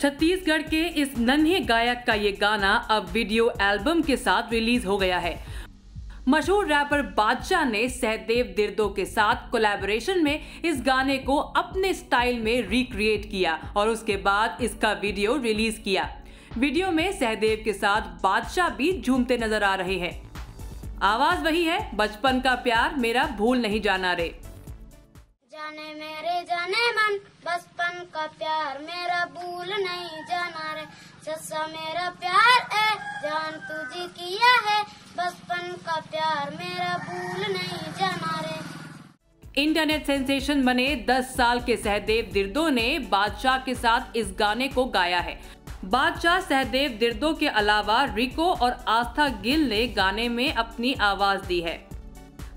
छत्तीसगढ़ के इस नन्हे गायक का ये गाना अब वीडियो एल्बम के साथ रिलीज हो गया है। मशहूर रैपर बादशाह ने सहदेव दिरदो के साथ कोलैबोरेशन में इस गाने को अपने स्टाइल में रिक्रिएट किया और उसके बाद इसका वीडियो रिलीज किया। वीडियो में सहदेव के साथ बादशाह भी झूमते नजर आ रहे हैं। आवाज वही है, बचपन का प्यार मेरा भूल नहीं जाना रे। जाने मेरे जाने मन बचपन का प्यार मेरा भूल नहीं जाना रे। जैसा मेरा प्यार है जान तुझे किया है, बचपन का प्यार मेरा भूल नहीं जाना रे। इंटरनेट सेंसेशन बने 10 साल के सहदेव दिरदो ने बादशाह के साथ इस गाने को गाया है। बादशाह, सहदेव दिरदो के अलावा रिको और आस्था गिल ने गाने में अपनी आवाज दी है।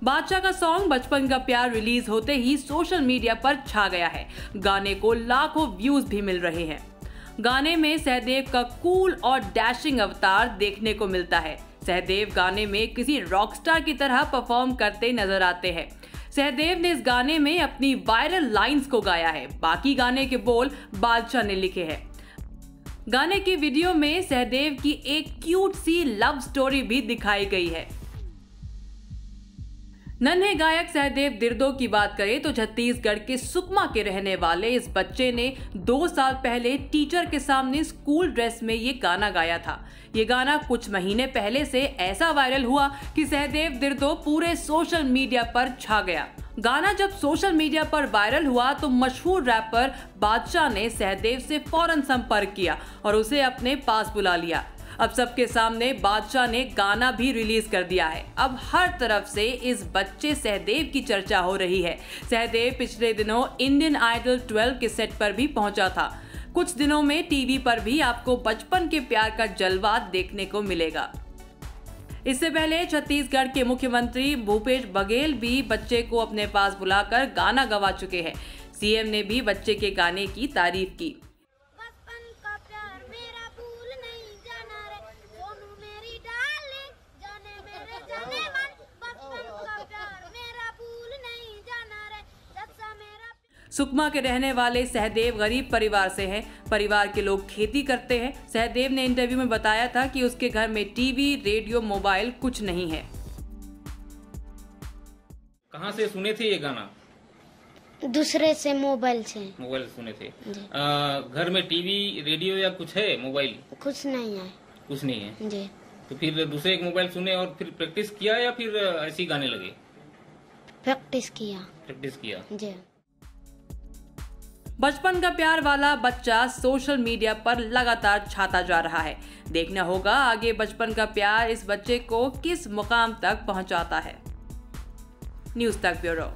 बादशाह का सॉन्ग बचपन का प्यार रिलीज होते ही सोशल मीडिया पर छा गया है। गाने को लाखों व्यूज भी मिल रहे हैं। गाने में सहदेव का कूल और डैशिंग अवतार देखने को मिलता है। सहदेव गाने में किसी रॉकस्टार की तरह परफॉर्म करते नजर आते हैं। सहदेव ने इस गाने में अपनी वायरल लाइंस को गाया है। बाकी गाने के बोल बादशाह ने लिखे हैं। गाने की वीडियो में सहदेव की एक क्यूट सी लव स्टोरी भी दिखाई गई है। नन्हे गायक सहदेव दिरदो की बात करें तो छत्तीसगढ़ के सुकमा के रहने वाले इस बच्चे ने 2 साल पहले टीचर के सामने स्कूल ड्रेस में ये गाना गाया था। ये गाना कुछ महीने पहले से ऐसा वायरल हुआ कि सहदेव दिरदो पूरे सोशल मीडिया पर छा गया। गाना जब सोशल मीडिया पर वायरल हुआ तो मशहूर रैपर बादशाह ने सहदेव से फौरन संपर्क किया और उसे अपने पास बुला लिया। अब सबके सामने बादशाह ने गाना भी रिलीज कर दिया है। अब हर तरफ से इस बच्चे सहदेव की चर्चा हो रही है। सहदेव पिछले दिनों इंडियन आइडल 12 के सेट पर भी पहुंचा था। कुछ दिनों में टीवी पर भी आपको बचपन के प्यार का जलवा देखने को मिलेगा। इससे पहले छत्तीसगढ़ के मुख्यमंत्री भूपेश बघेल भी बच्चे को अपने पास बुलाकर गाना गवा चुके हैं। सीएम ने भी बच्चे के गाने की तारीफ की। सुकमा के रहने वाले सहदेव गरीब परिवार से हैं। परिवार के लोग खेती करते हैं। सहदेव ने इंटरव्यू में बताया था कि उसके घर में टीवी, रेडियो, मोबाइल कुछ नहीं है। कहाँ से सुने थे ये गाना? दूसरे से, मोबाइल से। मोबाइल सुने थे। घर में टीवी, रेडियो या कुछ है? मोबाइल कुछ नहीं है। कुछ नहीं है जी। तो फिर दूसरे एक मोबाइल सुने और फिर प्रैक्टिस किया या फिर ऐसे ही गाने लगे? प्रैक्टिस किया। प्रैक्टिस किया जी। बचपन का प्यार वाला बच्चा सोशल मीडिया पर लगातार छाता जा रहा है। देखना होगा आगे बचपन का प्यार इस बच्चे को किस मुकाम तक पहुंचाता है। न्यूज़ तक ब्यूरो।